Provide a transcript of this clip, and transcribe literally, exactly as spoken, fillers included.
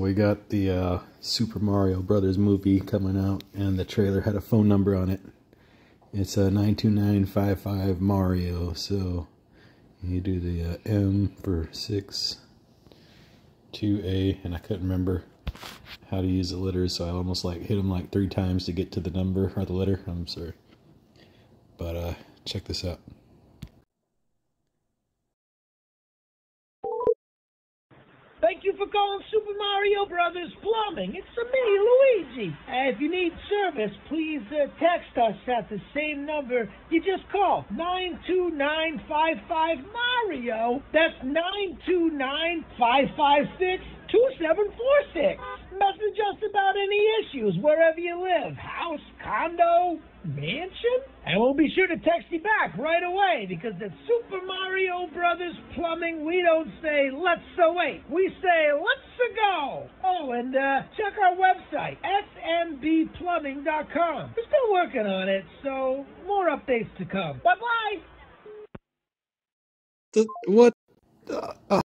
We got the uh, Super Mario Brothers movie coming out, and the trailer had a phone number on it. It's a uh, nine two nine five five Mario. So you do the uh, M for six, two A, and I couldn't remember how to use the letters, so I almost like hit them like three times to get to the number or the letter. I'm sorry, but uh, check this out. Thank you for calling Super Mario Brothers Plumbing. It's me, Luigi. Uh, if you need service, please uh, text us at the same number you just called, nine two nine five five Mario. That's nine two nine, five five six, two seven four six. Message us about any issues wherever you live, house, condo, mansion, and we'll be sure to text you back right away, because at Super Mario Brothers Plumbing, we don't say let's-a wait, we say let's-a go. Oh, and uh, check our website, S M B plumbing dot com. We're still working on it, so more updates to come. Bye-bye! What? Uh, uh.